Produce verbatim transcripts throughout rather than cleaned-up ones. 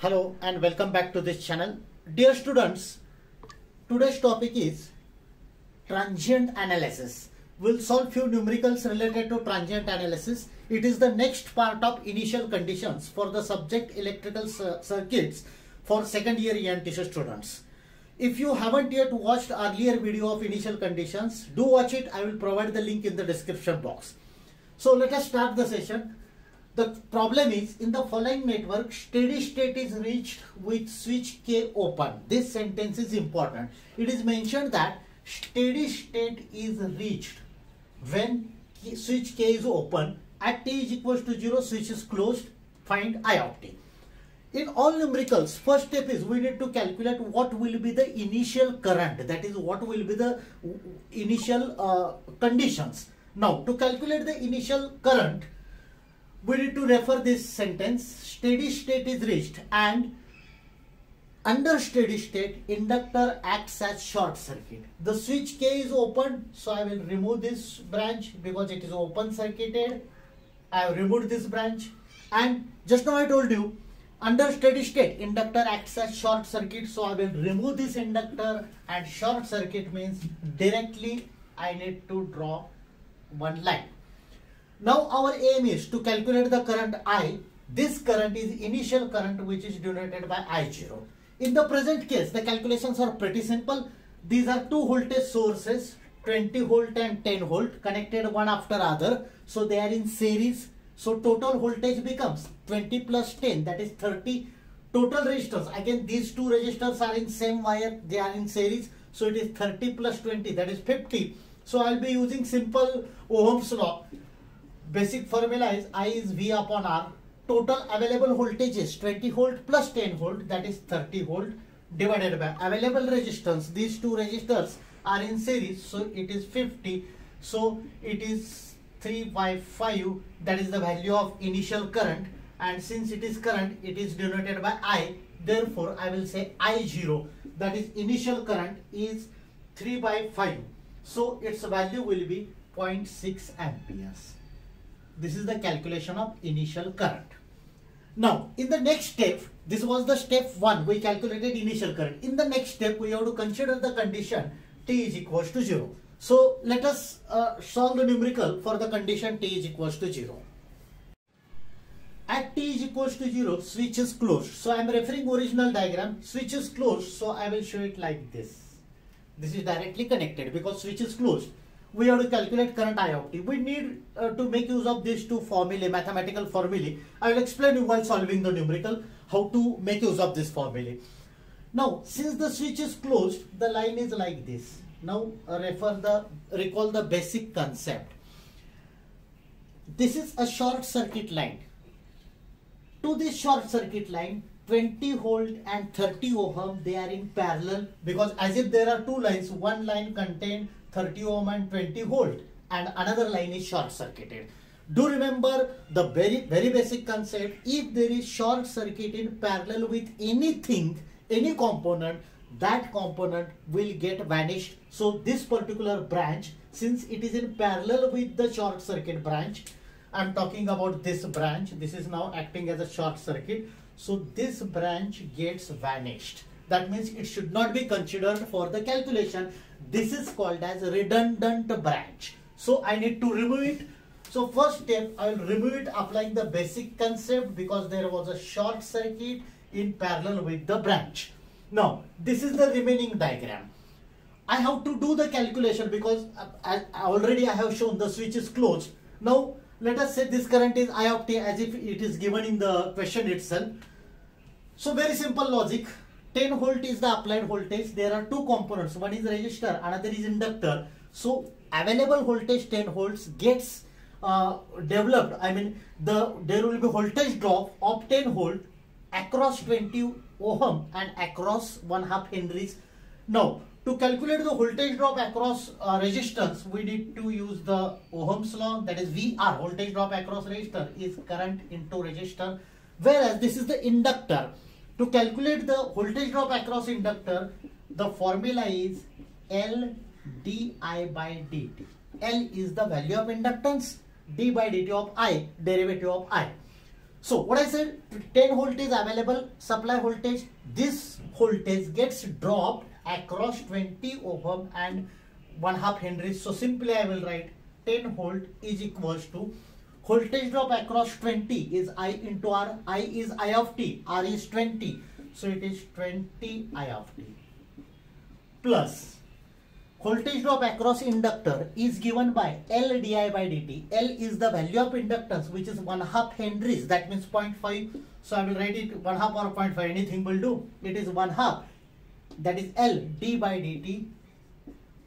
Hello and welcome back to this channel. Dear students, today's topic is transient analysis. We'll solve few numericals related to transient analysis. It is the next part of initial conditions for the subject electrical circuits for second year E M T C students. If you haven't yet watched earlier video of initial conditions, do watch it. I will provide the link in the description box. So let us start the session. The problem is, in the following network, steady state is reached with switch K open. This sentence is important. It is mentioned that steady state is reached when switch K is open. At T is equals to zero, switch is closed. Find I of T. In all numericals, first step is we need to calculate what will be the initial current. That is, what will be the initial uh, conditions. Now, to calculate the initial current, we need to refer this sentence. Steady state is reached, and under steady state, inductor acts as short circuit. The switch K is open, so I will remove this branch because it is open circuited. I have removed this branch, and just now I told you, under steady state, inductor acts as short circuit, so I will remove this inductor, and short circuit means directly I need to draw one line. Now our aim is to calculate the current I. This current is initial current, which is denoted by I zero. In the present case, the calculations are pretty simple. These are two voltage sources, twenty volt and ten volt, connected one after other. So they are in series. So total voltage becomes twenty plus ten, that is thirty. Total resistors, again these two resistors are in same wire, they are in series. So it is thirty plus twenty, that is fifty. So I will be using simple Ohm's law. Basic formula is I is V upon R. Total available voltage is twenty volt plus ten volt, that is thirty volt, divided by available resistance. These two resistors are in series, so it is fifty. So it is three by five, that is the value of initial current. And since it is current, it is denoted by I. Therefore, I will say I zero, that is initial current, is three by five. So its value will be zero point six amperes. This is the calculation of initial current. Now, in the next step, this was the step one, we calculated initial current. In the next step, we have to consider the condition T is equals to zero. So let us uh, solve the numerical for the condition T is equals to zero. At T is equals to zero, switch is closed. So I am referring original diagram, switch is closed. So I will show it like this. This is directly connected because switch is closed. We have to calculate current I of T. We need uh, to make use of these two formulae, mathematical formulae. I will explain you while solving the numerical how to make use of this formulae. Now, since the switch is closed, the line is like this. Now, uh, refer the recall the basic concept. This is a short circuit line. To this short circuit line, twenty volt and thirty ohm, they are in parallel, because as if there are two lines, one line contains thirty ohm and twenty volt, and another line is short circuited. Do remember the very very basic concept. If there is short circuit in parallel with anything, any component, that component will get vanished. So this particular branch, since it is in parallel with the short circuit branch, I'm talking about this branch, this is now acting as a short circuit. So this branch gets vanished. That means it should not be considered for the calculation. This is called as redundant branch. So I need to remove it. So first step, I will remove it applying the basic concept, because there was a short circuit in parallel with the branch. Now this is the remaining diagram. I have to do the calculation because I, I already I have shown the switch is closed. Now let us say this current is I of T, as if it is given in the question itself. So very simple logic. ten volt is the applied voltage. There are two components, one is resistor, another is inductor. So available voltage ten volts gets uh, developed. I mean, the there will be voltage drop of ten volt across twenty ohm and across one half Henry's. Now, to calculate the voltage drop across uh, resistance, we need to use the Ohm's law, that is V R, voltage drop across resistor is current into resistor, whereas this is the inductor. To calculate the voltage drop across inductor, the formula is L di by dt. L is the value of inductance, d by dt of I, derivative of I. So what I said, ten volt is available supply voltage. This voltage gets dropped across twenty ohm and one half Henry. So simply I will write ten volt is equals to voltage drop across twenty is I into R. I is I of t, R is twenty. So it is twenty I of t plus voltage drop across inductor is given by L di by dt. L is the value of inductance, which is one half Henry's, that means zero point five. So I will write it one half or zero point five, anything will do. It is one half, that is L d by dt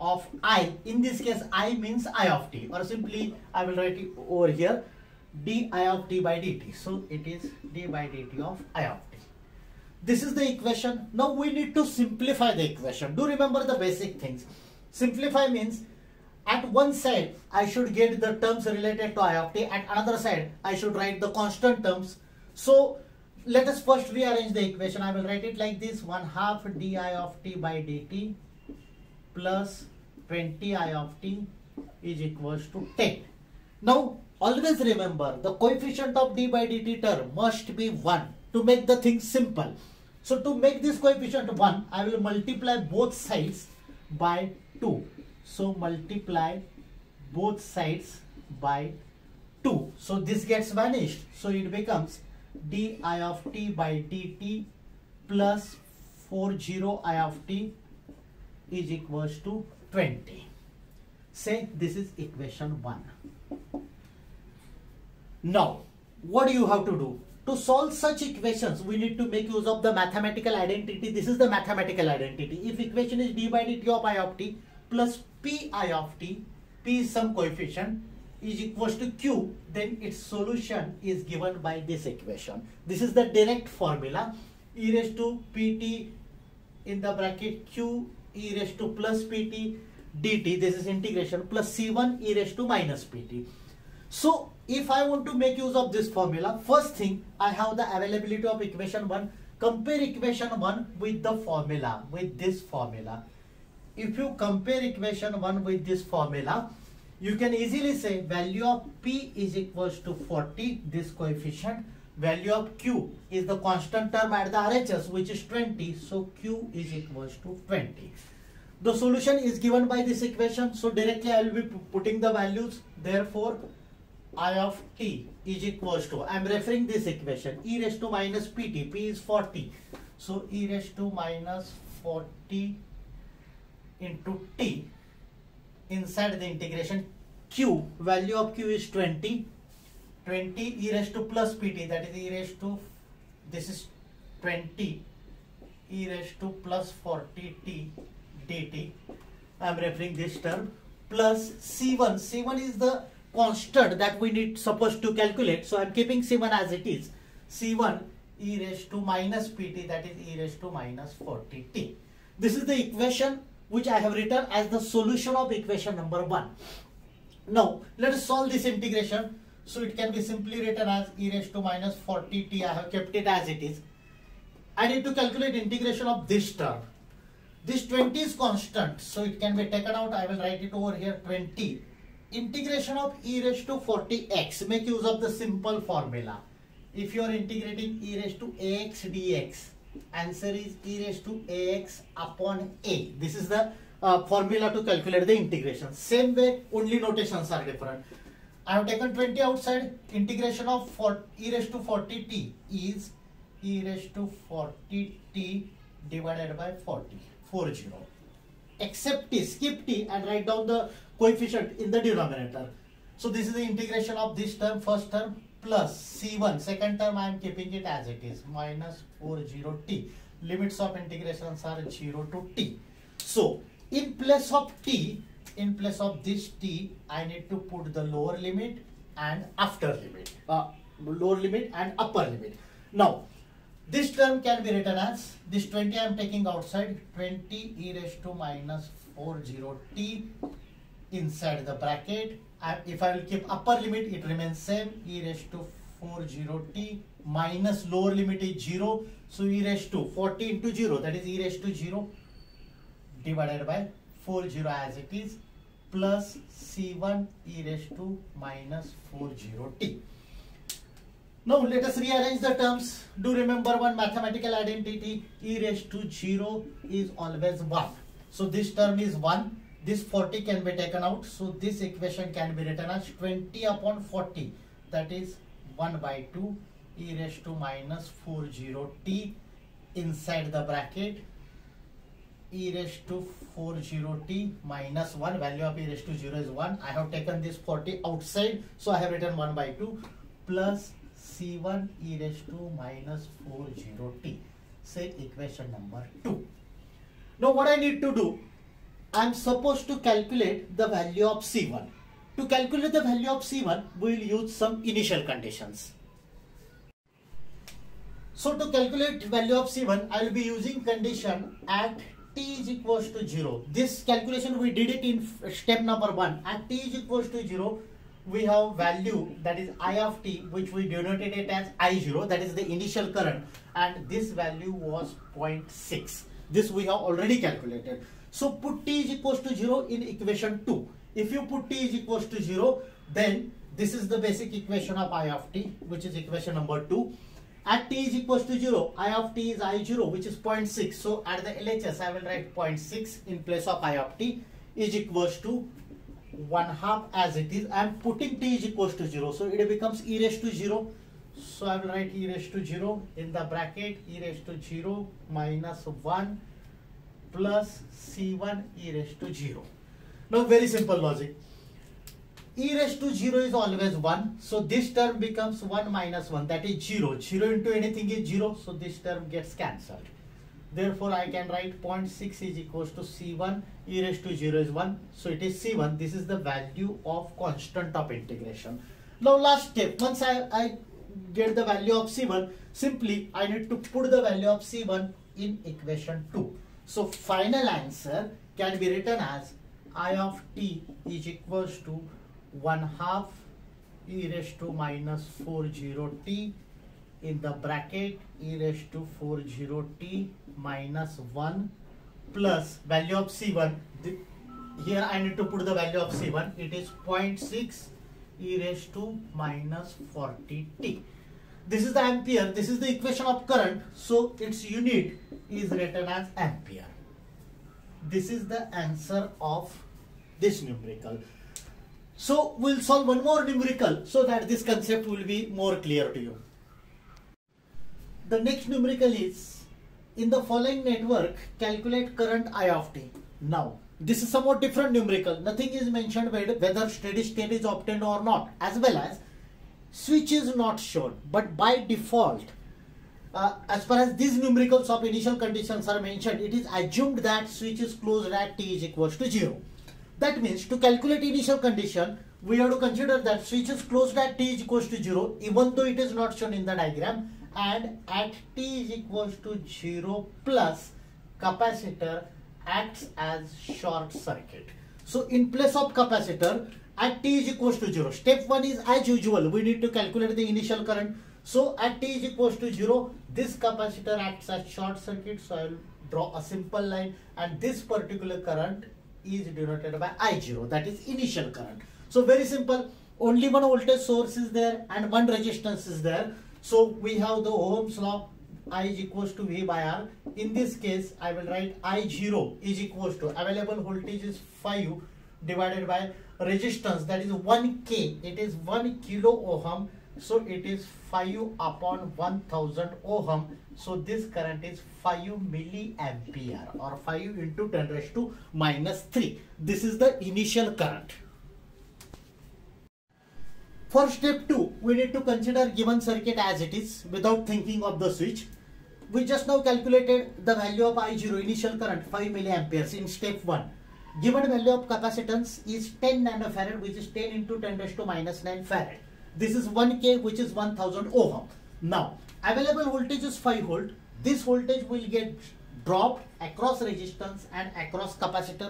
of I. In this case, I means I of t, or simply I will write it over here d I of t by dt. So it is d by dt of I of t. This is the equation. Now we need to simplify the equation. Do remember the basic things. Simplify means at one side I should get the terms related to I of t, at another side I should write the constant terms. So let us first rearrange the equation. I will write it like this: one half d I of t by dt plus twenty I of t is equals to ten. Now always remember the coefficient of d by dt term must be one to make the thing simple. So to make this coefficient one, I will multiply both sides by two. So multiply both sides by two. So this gets vanished. So it becomes d I of t by dt plus forty I of t is equals to twenty. Say this is equation one. Now what do you have to do? To solve such equations, we need to make use of the mathematical identity. This is the mathematical identity. If equation is d by dt of I of t plus p I of t, p is some coefficient, is equals to q, then its solution is given by this equation. This is the direct formula: e raised to pt in the bracket q e raised to plus pt dt, this is integration, plus c one e raised to minus pt. So if I want to make use of this formula, first thing, I have the availability of equation one. Compare equation one with the formula, with this formula. If you compare equation one with this formula, you can easily say value of p is equals to forty, this coefficient. Value of q is the constant term at the R H S, which is twenty. So q is equals to twenty. The solution is given by this equation. So directly I will be putting the values. Therefore, I of t is equals to, I am referring this equation, e raised to minus pt, p is forty. So e raised to minus forty into t inside the integration q, value of q is twenty, twenty e raised to plus pt, that is e raised to, this is twenty e raised to plus forty t dt, I am referring this term, plus c one, c one is the constant that we need supposed to calculate, so I am keeping c one as it is, c one e raised to minus pt, that is e raised to minus forty t. This is the equation which I have written as the solution of equation number one. Now let us solve this integration. So it can be simply written as e raised to minus forty t, I have kept it as it is. I need to calculate integration of this term. This twenty is constant, so it can be taken out. I will write it over here, twenty integration of e raised to forty x. Make use of the simple formula. If you are integrating e raised to ax dx, answer is e raised to ax upon a. This is the uh, formula to calculate the integration. Same way, only notations are different. I have taken twenty outside. Integration of e raised to forty t is e raised to forty t divided by forty, forty. Except t, skip t and write down the coefficient in the denominator. So this is the integration of this term, first term, plus c one, second term I am keeping it as it is, minus forty t. Limits of integrations are zero to t. So in place of t, in place of this t, I need to put the lower limit and after limit, uh, lower limit and upper limit. Now this term can be written as, this twenty I am taking outside, twenty e raised to minus forty t inside the bracket, and if I will keep upper limit, it remains same, e raised to forty t minus lower limit is zero, so e raised to forty into zero, that is e raised to zero divided by forty as it is, plus c one e raised to minus forty t. Now let us rearrange the terms. Do remember one mathematical identity, e raised to zero is always one. So this term is one, this forty can be taken out. So this equation can be written as twenty upon forty, that is one by two e raised to minus forty t inside the bracket e raised to forty t minus one, value of e raised to zero is one. I have taken this forty outside, so I have written one by two plus c one e raised to minus forty t, say equation number two. Now what I need to do, I am supposed to calculate the value of c one. To calculate the value of c one, we will use some initial conditions. So to calculate value of c one, I will be using condition at t is equals to zero. This calculation we did it in step number one. At t is equals to zero, we have value, that is I of t, which we denoted it as I zero, that is the initial current, and this value was zero point six. This we have already calculated. So put t is equals to zero in equation two. If you put t is equals to zero, then this is the basic equation of I of t, which is equation number two. At t is equals to zero, I of t is I zero, which is zero point six. So at the L H S, I will write zero point six in place of I of t is equals to one half as it is. I am putting t is equals to zero, so it becomes e raised to zero. So I will write e raised to zero in the bracket e raised to zero minus one plus c one e raised to zero. Now very simple logic. E raised to zero is always one. So this term becomes one minus one, that is zero. zero into anything is zero. So this term gets cancelled. Therefore I can write zero point six is equals to c one e raised to zero is one. So it is c one. This is the value of constant of integration. Now last step. Once I, I get the value of c one, simply I need to put the value of c one in equation two. So final answer can be written as I of t is equals to one half e raised to minus forty t in the bracket e raised to forty t minus one plus value of c one. The, here I need to put the value of c one. It is zero point six e raised to minus forty t. This is the ampere. This is the equation of current. So its unit is written as ampere. This is the answer of this numerical. So we'll solve one more numerical so that this concept will be more clear to you. The next numerical is, in the following network, calculate current I of t. Now, this is somewhat different numerical. Nothing is mentioned whether steady state is obtained or not, as well as switch is not shown, but by default, Uh, as far as these numericals of initial conditions are mentioned, it is assumed that switch is closed at t is equals to zero. That means to calculate initial condition, we have to consider that switch is closed at t is equals to zero, even though it is not shown in the diagram, and at t is equals to zero plus capacitor acts as short circuit. So in place of capacitor, at t is equals to zero. Step one is as usual, we need to calculate the initial current. So at t is equals to zero, this capacitor acts as short circuit. So I will draw a simple line, and this particular current is denoted by I zero, that is initial current. So very simple, only one voltage source is there and one resistance is there. So we have the Ohm's law, I is equals to V by R. In this case, I will write I zero is equals to available voltage is five divided by resistance, that is one K, it is one kilo ohm. So it is five upon one thousand ohm. So this current is five milliampere or five into ten raised to minus three. This is the initial current. For step two, we need to consider given circuit as it is without thinking of the switch. We just now calculated the value of I zero, initial current five milliamperes in step one. Given value of capacitance is ten nanofarad, which is ten into ten raised to minus nine farad. This is one K, which is one thousand ohm. Now, available voltage is five volt. This voltage will get dropped across resistance and across capacitor.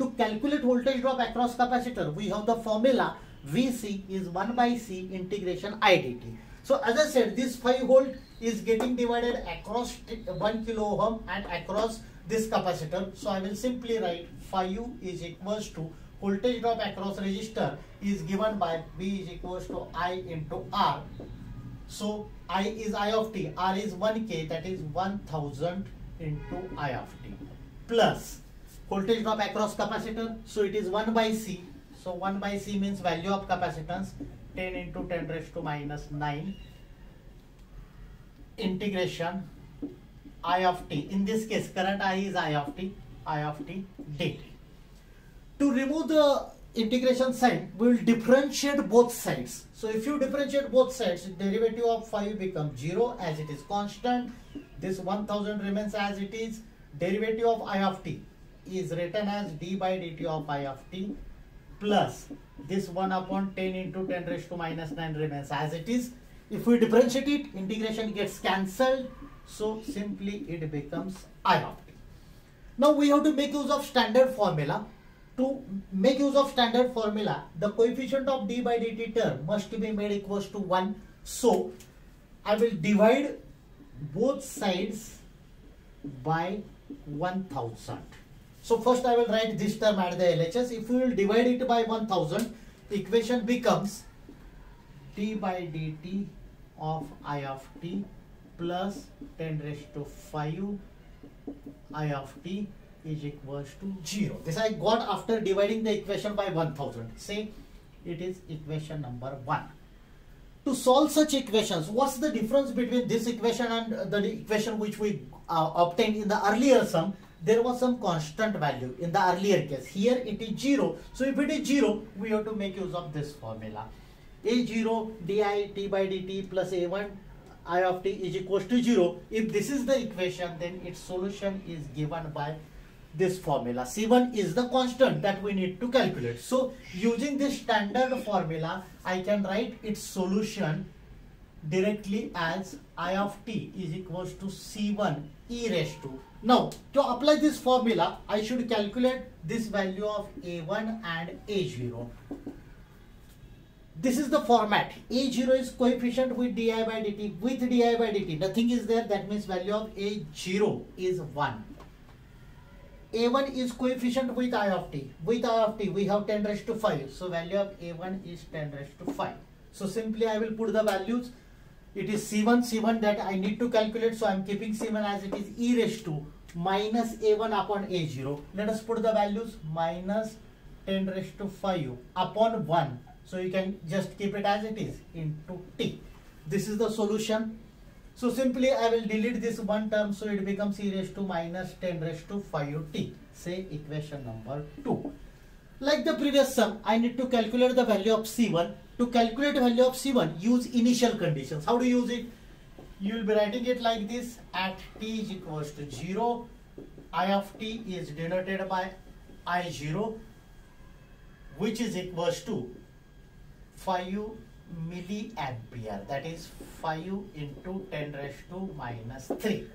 To calculate voltage drop across capacitor, we have the formula V C is one by C integration I d t. So as I said, this five volt is getting divided across one kilo ohm and across this capacitor. So I will simply write five is equals to voltage drop across resistor is given by V is equals to I into R So I is I of t, R is one K, that is one thousand into I of t, plus voltage drop across capacitor, so it is one by C. So one by C means value of capacitance, ten into ten raised to minus nine, integration I of t, in this case current I is I of t, I of t dt. To remove the integration sign, we will differentiate both sides. So if you differentiate both sides, derivative of five becomes zero as it is constant. This one thousand remains as it is. Derivative of I of t is written as d by dt of I of t, plus this one upon ten into ten raised to minus nine remains as it is. If we differentiate it, integration gets cancelled. So simply it becomes I of t. Now we have to make use of standard formula. To make use of standard formula, the coefficient of d by dt term must be made equals to one. So I will divide both sides by one thousand. So first I will write this term at the L H S. If we will divide it by one thousand, equation becomes d by dt of I of t plus ten raised to five I of t is equals to zero. This I got after dividing the equation by one thousand. Say it is equation number one. To solve such equations, what's the difference between this equation and the equation which we uh, obtained in the earlier sum? There was some constant value in the earlier case. Here it is zero. So if it is zero, we have to make use of this formula. A zero di t by dt plus a one I of t is equals to zero. If this is the equation, then its solution is given by this formula. C one is the constant that we need to calculate. So using this standard formula, I can write its solution directly as I of t is equals to C one e raised to. Now to apply this formula, I should calculate this value of a one and a zero. This is the format. a zero is coefficient with di by dt, with di by dt nothing is there, that means value of a zero is one. A one is coefficient with I of t. With I of t we have ten raised to five. So value of a one is ten raised to five. So simply I will put the values. It is C one, C one that I need to calculate. So I am keeping C one as it is e raised to minus a one upon a zero. Let us put the values minus ten raised to five upon one. So you can just keep it as it is into t. This is the solution. So simply I will delete this one term, so it becomes e raised to minus ten raised to five t, say equation number two. Like the previous sum, I need to calculate the value of C one. To calculate value of C one, use initial conditions. How do you use it? You will be writing it like this: at t is equals to zero, I of t is denoted by I zero, which is equals to five milliampere, that is five into ten raised to minus three.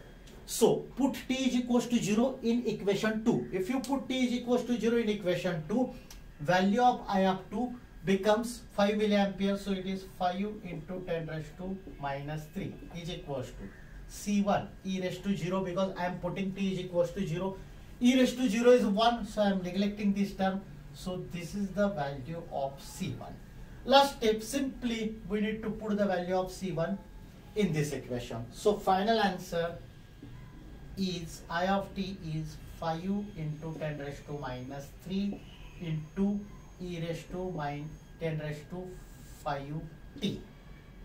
So put t is equals to zero in equation two. If you put t is equals to zero in equation two, value of I of two becomes five milliampere. So it is five into ten raised to minus three is equals to C one e raised to zero, because I am putting t is equals to zero. E raised to zero is one, so I am neglecting this term. So this is the value of C one. Last step, simply we need to put the value of C one in this equation. So final answer is I of t is five into ten raised to minus three into e raised to minus ten raised to five t.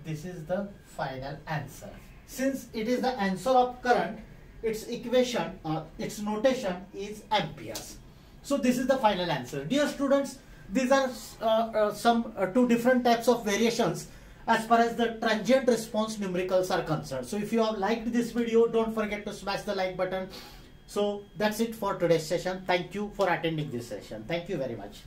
This is the final answer. Since it is the answer of current, its equation or uh, its notation is amperes. So this is the final answer. Dear students, these are uh, uh, some uh, two different types of variations as far as the transient response numericals are concerned. So if you have liked this video, don't forget to smash the like button. So that's it for today's session. Thank you for attending this session. Thank you very much.